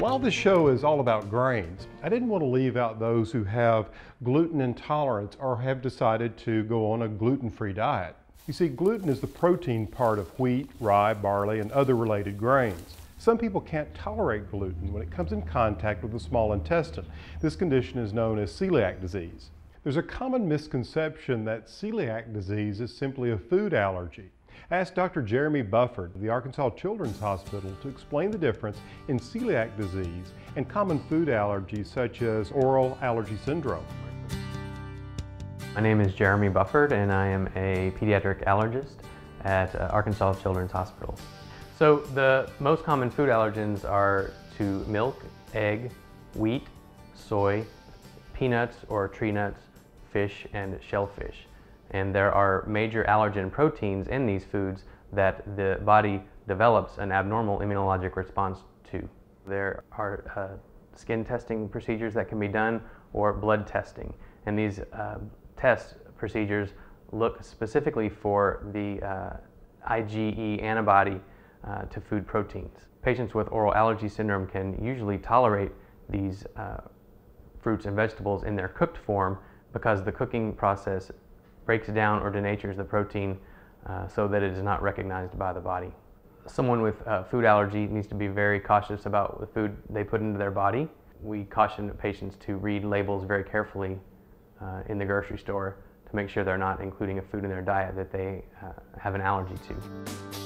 While this show is all about grains, I didn't want to leave out those who have gluten intolerance or have decided to go on a gluten-free diet. You see, gluten is the protein part of wheat, rye, barley, and other related grains. Some people can't tolerate gluten when it comes in contact with the small intestine. This condition is known as celiac disease. There's a common misconception that celiac disease is simply a food allergy. I asked Dr. Jeremy Bufford of the Arkansas Children's Hospital to explain the difference in celiac disease and common food allergies such as oral allergy syndrome. My name is Jeremy Bufford, and I am a pediatric allergist at Arkansas Children's Hospital. So the most common food allergens are to milk, egg, wheat, soy, peanuts or tree nuts, fish, and shellfish. And there are major allergen proteins in these foods that the body develops an abnormal immunologic response to. There are skin testing procedures that can be done, or blood testing. And these test procedures look specifically for the IgE antibody to food proteins. Patients with oral allergy syndrome can usually tolerate these fruits and vegetables in their cooked form because the cooking process breaks down or denatures the protein so that it is not recognized by the body. Someone with food allergy needs to be very cautious about the food they put into their body. We caution patients to read labels very carefully in the grocery store to make sure they're not including a food in their diet that they have an allergy to.